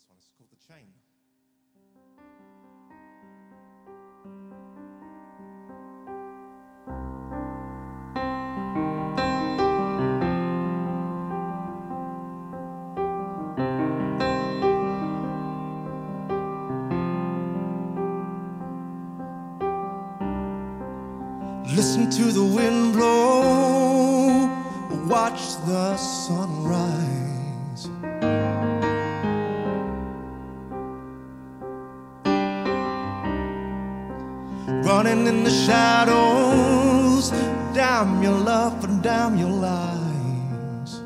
this one. It's called The Chain. Listen to the wind blow, watch the sunrise. Running in the shadows, damn your love and damn your lies.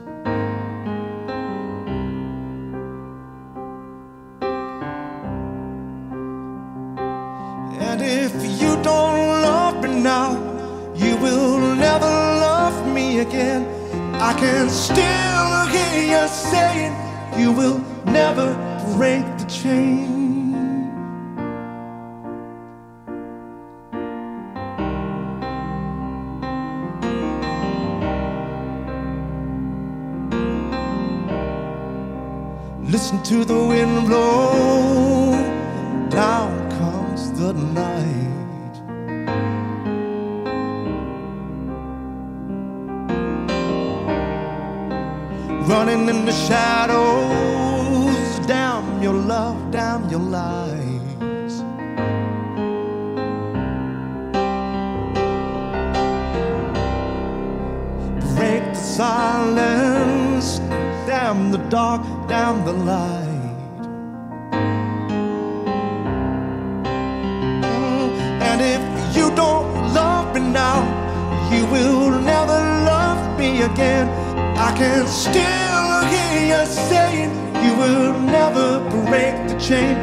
And if you don't love me now, you will never love me again. I can still hear you saying you will never break the chain. Listen to the wind blow, down comes the night. Running in the shadows, damn your love, damn your lies. Break the silence, damn the dark, damn the light. And if you don't love me now, you will never love me again. I can still hear you saying you will never break the chain.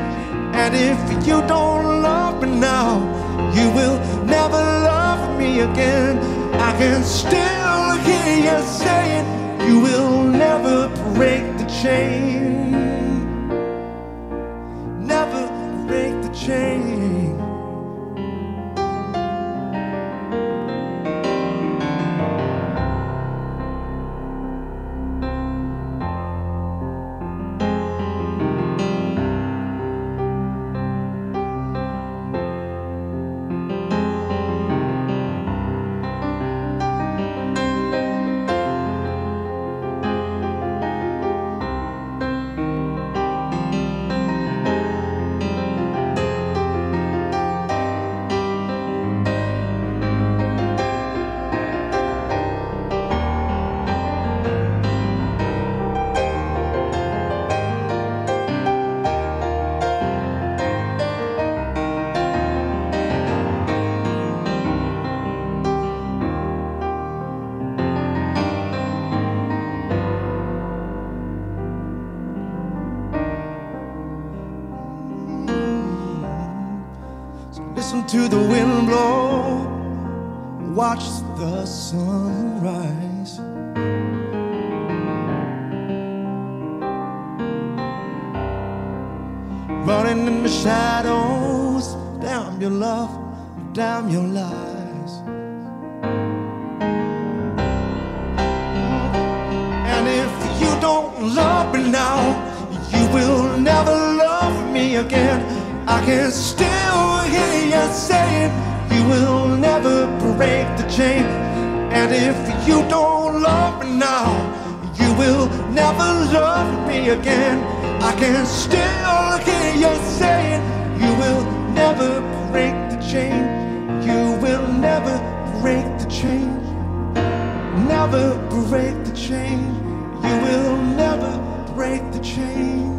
And if you don't love me now, you will never love me again. I can still hear you saying you will never break the chain. Never break the chain. Listen to the wind blow, watch the sunrise. Running in the shadows, damn your love, damn your lies. And if you don't love me now, you will never love me again. I can still hear you saying you will never break the chain. And if you don't love me now, you will never love me again. I can still hear you saying you will never break the chain. You will never break the chain. Never break the chain. You will never break the chain.